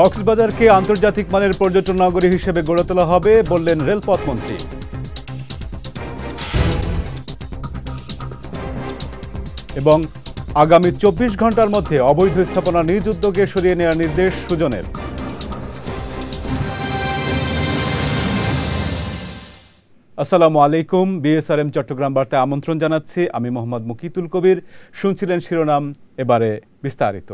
কক্সবাজারকে আন্তর্জাতিক মানের পর্যটন নগরী হিসেবে গড়ে তোলা হবে বললেন রেলপথ মন্ত্রী। এবং আগামী ২৪ ঘন্টার মধ্যে অবৈধ স্থাপনা নিজ উদ্যোগে সরিয়ে নেওয়ার নির্দেশ সুজনের। আসসালামু আলাইকুম, বিএসআরএম চট্টগ্রাম বার্তায় আমন্ত্রণ জানাচ্ছি। আমি মোহাম্মদ মুকিতুল কবির। শুনছিলেন শিরোনাম, এবারে বিস্তারিত।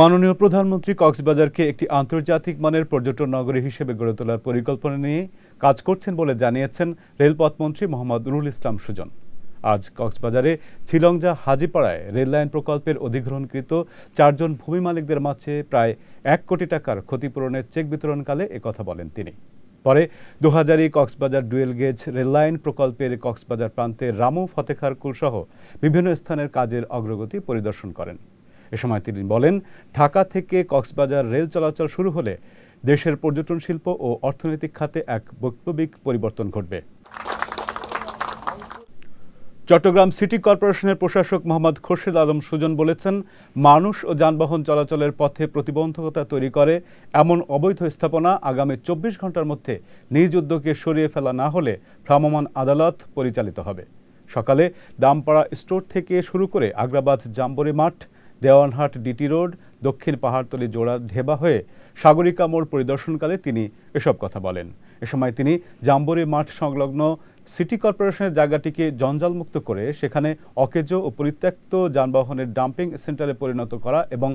মাননীয় প্রধানমন্ত্রী কক্সবাজারকে একটি আন্তর্জাতিক মানের পর্যটন নগরী হিসেবে গড়ে তোলার পরিকল্পনা নিয়ে কাজ করছেন বলে জানিয়েছেন রেলপথ মন্ত্রী মোহাম্মদ নুরুল ইসলাম সুজন। আজ কক্সবাজারে ছিলংজা হাজিপাড়ায় রেললাইন প্রকল্পের অধিগ্রহণকৃত চারজন ভূমি মালিকদের মাঝে প্রায় ১ কোটি টাকার ক্ষতিপূরণের চেক বিতরণকালে একথা বলেন তিনি। পরে ২০০০-এ কক্সবাজার ডুয়েল গেজ রেললাইন প্রকল্পের কক্সবাজার প্রান্তে রামু ফতেখারকুল সহ বিভিন্ন স্থানের কাজের অগ্রগতি পরিদর্শন করেন। এ সময় তিনি বলেন, ঢাকা থেকে কক্সবাজার রেল চলাচল শুরু হলে দেশের পর্যটন শিল্প ও অর্থনৈতিক খাতে এক বৈপ্লবিক পরিবর্তন ঘটবে। চট্টগ্রাম সিটি কর্পোরেশনের প্রশাসক মোহাম্মদ খোরশেদ আলম সুজন বলেছেন, মানুষ ও যানবাহন চলাচলের পথে প্রতিবন্ধকতা তৈরি করে এমন অবৈধ স্থাপনা আগামী ২৪ ঘন্টার মধ্যে নিজ উদ্যোগে সরিয়ে ফেলা না হলে ভ্রাম্যমাণ আদালত পরিচালিত হবে। সকালে দামপাড়া স্টোর থেকে শুরু করে আগ্রাবাদ জাম্বুরি মাঠ, দেওয়ানহাট ডিটি রোড, দক্ষিণ পাহাড়তলি জোড়া ঢেবা হয়ে সাগরিকা মোড় পরিদর্শনকালে তিনি এসব কথা বলেন। এ সময় তিনি জাম্বুরি মাঠ সংলগ্ন সিটি কর্পোরেশনের জায়গাটিকে জঞ্জালমুক্ত করে সেখানে অকেজো ও পরিত্যক্ত যানবাহনের ডাম্পিং সেন্টারে পরিণত করা এবং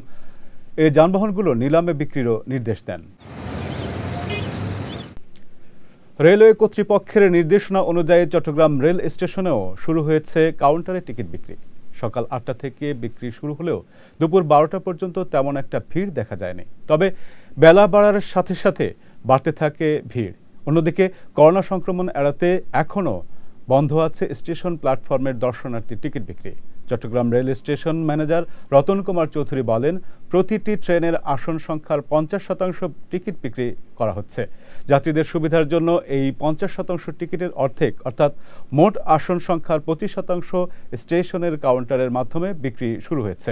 এ যানবাহনগুলো নিলামে বিক্রিরও নির্দেশ দেন। রেলওয়ে কর্তৃপক্ষের নির্দেশনা অনুযায়ী চট্টগ্রাম রেল স্টেশনেও শুরু হয়েছে কাউন্টারে টিকিট বিক্রি। সকাল ৮টা থেকে বিক্রি শুরু হলেও দুপুর ১২টা পর্যন্ত তেমন একটা ভিড় দেখা যায়নি। তবে বেলা বাড়ার সাথে সাথে বাড়তে থাকে ভিড়। অন্যদিকে করোনা সংক্রমণ এড়াতে এখনও বন্ধ আছে স্টেশন প্ল্যাটফর্মের দর্শনার্থী টিকিট বিক্রি। Chattogram rail station manager Ratan Kumar Chowdhury বলেন, প্রতিটি ট্রেনের আসন সংখ্যার ৫০% টিকিট বিক্রি করা হচ্ছে। যাত্রীদের সুবিধার জন্য এই ৫০% টিকিটের অর্ধেক অর্থাৎ মোট আসন সংখ্যার ২৫% স্টেশনের কাউন্টারের মাধ্যমে বিক্রি শুরু হয়েছে।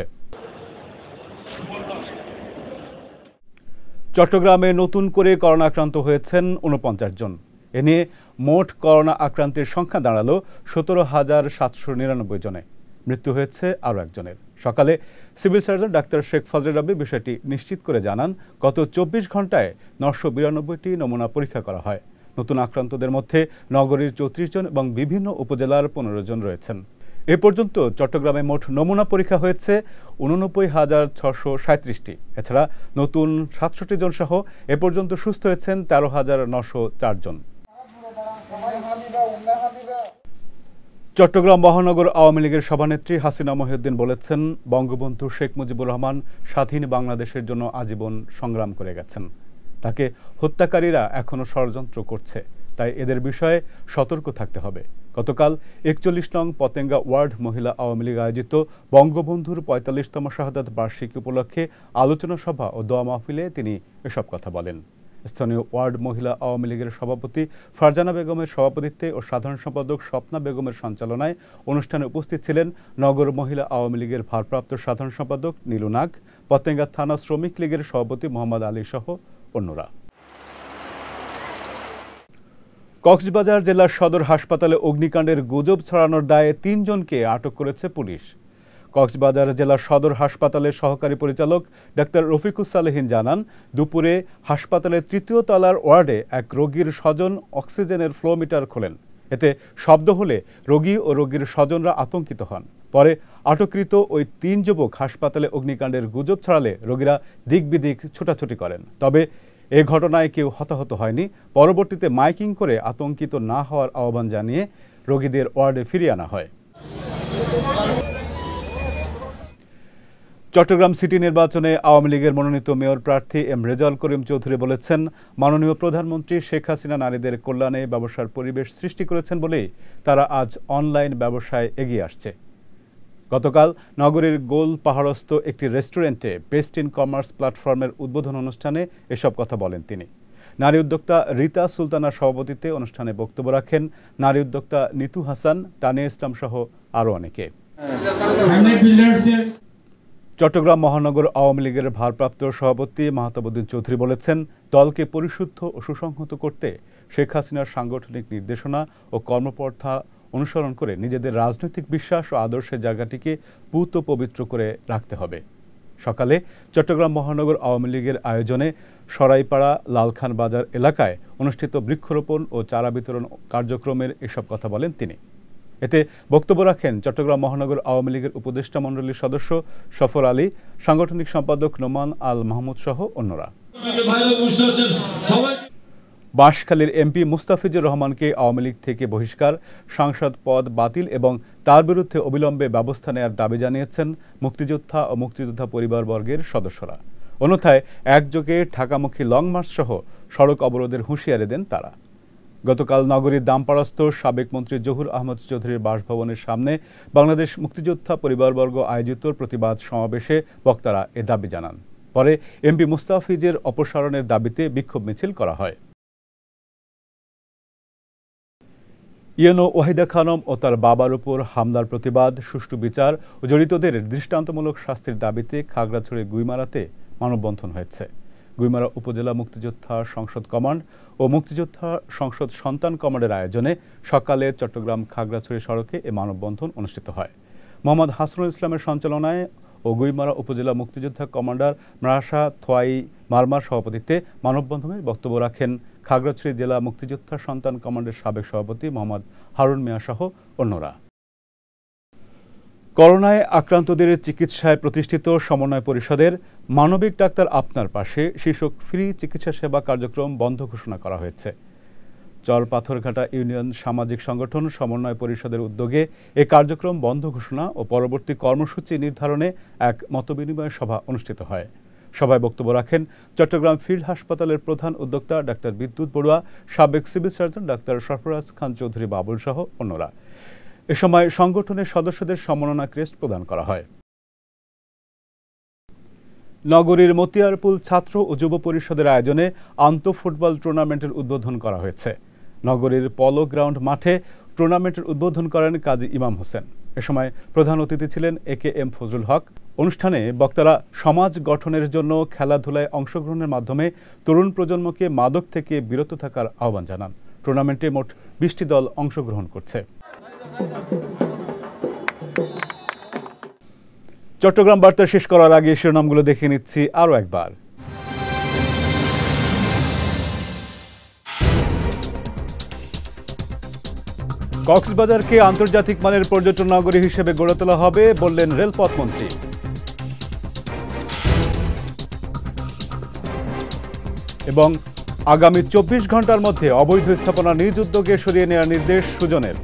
চট্টগ্রামে নতুন করে করোনা আক্রান্ত হয়েছেন ৪৯ জন। এ নিয়ে মোট করোনা আক্রান্তের সংখ্যা দাঁড়ালো ১৭,৭৯৯ জনে। মৃত্যু হয়েছে আরও একজনের। সকালে civil surgeon doctor Sheikh Fazle Rabbi বিষয়টি নিশ্চিত করে জানান, গত ২৪ ঘন্টায় ৯৯২টি নমুনা পরীক্ষা করা হয়। নতুন আক্রান্তদের মধ্যে নগরীর ৩৪ জন এবং বিভিন্ন উপজেলার ১৫ জন রয়েছেন। এ পর্যন্ত চট্টগ্রামে মোট নমুনা পরীক্ষা হয়েছে ৮৯,৬৩৭টি। এছাড়া নতুন ৬৭ জন সহ এ পর্যন্ত সুস্থ হয়েছেন ১৩,৯০৪ জন। চট্টগ্রাম মহানগর আওয়ামী লীগের সভানেত্রী হাসিনা মাহিউদ্দিন বলেছেন, বঙ্গবন্ধু শেখ মুজিবুর রহমান স্বাধীন বাংলাদেশের জন্য আজীবন সংগ্রাম করে গেছেন। তাকে হত্যাকারীরা এখনও ষড়যন্ত্র করছে, তাই এদের বিষয়ে সতর্ক থাকতে হবে। গতকাল ৪১ নং পতেঙ্গা ওয়ার্ড মহিলা আওয়ামী লীগ আয়োজিত বঙ্গবন্ধুর ৪৫তম শাহাদাত বার্ষিকী উপলক্ষে আলোচনা সভা ও দোয়া মাহফিলে তিনি এসব কথা বলেন। স্থানীয় ওয়ার্ড মহিলা আওয়ামী লীগের সভাপতি ফারজানা বেগমের সভাপতিত্বে ও সাধারণ সম্পাদক স্বপ্না বেগমের সঞ্চালনায় অনুষ্ঠানে উপস্থিত ছিলেন নগর মহিলা আওয়ামী লীগের ভারপ্রাপ্ত সাধারণ সম্পাদক নীলু নাগ, পতেঙ্গা থানা শ্রমিক লীগের সভাপতি মোহাম্মদ আলী সহ অন্যরা। কক্সবাজার জেলার সদর হাসপাতালে অগ্নিকাণ্ডের গুজব ছড়ানোর দায়ে ৩ জনকে আটক করেছে পুলিশ। কক্সবাজার জেলা সদর হাসপাতালের সহকারী পরিচালক ডক্টর রফিকুল সালেহিন জানান, দুপুরে হাসপাতালের ৩য় তলার ওয়ার্ডে এক রোগীর স্বজন অক্সিজেনের ফ্লো মিটার খোলেন। এতে শব্দ হলে রোগী ও রোগীর স্বজনরা আতঙ্কিত হন। পরে আটককৃত ওই ৩ যুবক হাসপাতালে অগ্নিকাণ্ডের গুজব ছড়ালে রোগীরা দিকবিদিক ছোটাছুটি করেন। তবে এ ঘটনায় কেউ হতাহত হয়নি। পরবর্তীতে মাইকিং করে আতঙ্কিত না হওয়ার আহ্বান জানিয়ে রোগীদের ওয়ার্ডে ফিরিয়ে আনা হয়। চট্টগ্রাম সিটি নির্বাচনে আওয়ামী লীগের মনোনীত মেয়র প্রার্থী এম রেজাউল করিম চৌধুরী বলেছেন, মাননীয় প্রধানমন্ত্রী শেখ হাসিনা নারীদের কল্যাণে ব্যবসার পরিবেশ সৃষ্টি করেছেন বলেই তারা আজ অনলাইন ব্যবসায় এগিয়ে আসছে। গতকাল নগরীর গোল পাহাড়স্থ একটি রেস্টুরেন্টে বেস্ট ইন কমার্স প্ল্যাটফর্মের উদ্বোধন অনুষ্ঠানে এসব কথা বলেন তিনি। নারী উদ্যোক্তা রিতা সুলতানার সভাপতিত্বে অনুষ্ঠানে বক্তব্য রাখেন নারী উদ্যোক্তা নিতু হাসান, তানিয়া ইসলাম সহ আরও অনেকে। চট্টগ্রাম মহানগর আওয়ামী লীগের ভারপ্রাপ্ত সভাপতি মাহতাবুদ্দিন চৌধুরী বলেছেন দলকে পরিশুদ্ধ ও সুসংহত করতে শেখ হাসিনার সাংগঠনিক নির্দেশনা ও কর্মপন্থা অনুসরণ করে নিজেদের রাজনৈতিক বিশ্বাস ও আদর্শের জায়গাটিকে পূত পবিত্র করে রাখতে হবে। সকালে চট্টগ্রাম মহানগর আওয়ামী লীগের আয়োজনে সরাইপাড়া লালখান বাজার এলাকায় অনুষ্ঠিত বৃক্ষরোপণ ও চারা বিতরণ কার্যক্রমের এসব কথা বলেন তিনি। এতে বক্তব্য রাখেন চট্টগ্রাম মহানগর আওয়ামী লীগের উপদেষ্টা মণ্ডলীর সদস্য সফর আলী, সাংগঠনিক সম্পাদক নোমান আল মাহমুদ সহ অন্যরা। বাঁশখালীর এমপি মুস্তাফিজুর রহমানকে আওয়ামী লীগ থেকে বহিষ্কার, সাংসদ পদ বাতিল এবং তার বিরুদ্ধে অবিলম্বে ব্যবস্থা নেওয়ার দাবি জানিয়েছেন মুক্তিযোদ্ধা ও মুক্তিযোদ্ধা পরিবারবর্গের সদস্যরা। অন্যথায় একযোগে ঢাকামুখী লং মার্চ সহ সড়ক অবরোধের হুঁশিয়ারি দেন তারা। গতকাল নগরীর দামপাড়াস্থ সাবেক মন্ত্রী জহুর আহমদ চৌধুরীর বাসভবনের সামনে বাংলাদেশ মুক্তিযোদ্ধা পরিবারবর্গ আয়োজিত প্রতিবাদ সমাবেশে বক্তারা এ দাবি জানান। পরে এমপি মুস্তাফিজের অপসারণের দাবিতে বিক্ষোভ মিছিল করা হয়। ইয়েনো ওয়াহিদা খানম ও তার বাবার উপর হামলার প্রতিবাদ, সুষ্ঠু বিচার ও জড়িতদের দৃষ্টান্তমূলক শাস্তির দাবিতে খাগড়াছড়ির গুইমারাতে মানববন্ধন হয়েছে। গুইমারা উপজেলা মুক্তিযোদ্ধা সংসদ কমান্ড ও মুক্তিযোদ্ধা সংসদ সন্তান কমান্ডের আয়োজনে সকালে চট্টগ্রাম খাগড়াছড়ি সড়কে এ মানববন্ধন অনুষ্ঠিত হয়। মোহাম্মদ হাসনুল ইসলামের সঞ্চালনায় ও গুইমারা উপজেলা মুক্তিযোদ্ধা কমান্ডার মারাসা থোয়াই মারমার সভাপতিত্বে মানববন্ধনে বক্তব্য রাখেন খাগড়াছড়ি জেলা মুক্তিযোদ্ধা সন্তান কমান্ডের সাবেক সভাপতি মোহাম্মদ হারুন মিয়া সহ অন্যরা। করোনায় আক্রান্তদের চিকিৎসায় প্রতিষ্ঠিত সমন্বয় পরিষদের মানবিক ডাক্তার আপনার পাশে শীর্ষক ফ্রি চিকিৎসা সেবা কার্যক্রম বন্ধ ঘোষণা করা হয়েছে। চরপাথরঘাটা ইউনিয়ন সামাজিক সংগঠন সমন্বয় পরিষদের উদ্যোগে এ কার্যক্রম বন্ধ ঘোষণা ও পরবর্তী কর্মসূচি নির্ধারণে এক মতবিনিময় সভা অনুষ্ঠিত হয়। সভায় বক্তব্য রাখেন চট্টগ্রাম ফিল্ড হাসপাতালের প্রধান উদ্যোক্তা ডাক্তার বিদ্যুৎ বড়ুয়া, সাবেক civil surgeon doctor Sarfaraz Khan Chowdhury Babul সহ অন্যরা। এ সময় সংগঠনের সদস্যদের সম্মাননা ক্রেস্ট প্রদান করা হয়। নগরীর মতিয়ারপুল ছাত্র ও যুব পরিষদের আয়োজনে আন্তঃফুটবল টুর্নামেন্টের উদ্বোধন করা হয়েছে। নগরীর পলো গ্রাউন্ড মাঠে টুর্নামেন্টের উদ্বোধন করেন কাজী ইমাম হোসেন। এ সময় প্রধান অতিথি ছিলেন A.K.M. ফজলুল হক। অনুষ্ঠানে বক্তারা সমাজ গঠনের জন্য খেলাধুলায় অংশগ্রহণের মাধ্যমে তরুণ প্রজন্মকে মাদক থেকে বিরত থাকার আহ্বান জানান। টুর্নামেন্টে মোট ২০টি দল অংশগ্রহণ করছে। চট্টগ্রাম বার্তা শেষ করার আগে শিরোনামগুলো দেখে নিচ্ছি আরও একবার। কক্সবাজারকে আন্তর্জাতিক মানের পর্যটন নগরী হিসেবে গড়ে তোলা হবে বললেন রেলপথ মন্ত্রী। এবং আগামী ২৪ ঘন্টার মধ্যে অবৈধ স্থাপনা নিজ উদ্যোগে সরিয়ে নেওয়ার নির্দেশ সুজনের।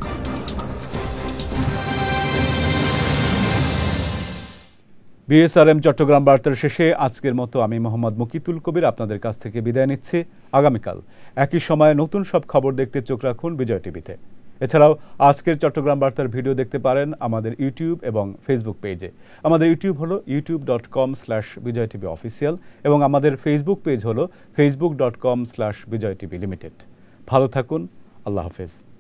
বিএসআরএম চট্টগ্রাম বার্তার শেষে আজকের মতো আমি মোহাম্মদ মুকিতুল কবির আপনাদের কাছ থেকে বিদায় নিচ্ছি। আগামীকাল একই সময়ে নতুন সব খবর দেখতে চোখ রাখুন বিজয় টিভিতে। এছাড়াও আজকের চট্টগ্রাম বার্তার ভিডিও দেখতে পারেন আমাদের ইউটিউব এবং ফেসবুক পেজে। আমাদের ইউটিউব হলো youtube.com/BijayTVOfficial এবং আমাদের ফেসবুক পেজ হলো facebook.com/BijayTVLimited। ভালো থাকুন, আল্লাহ হাফেজ।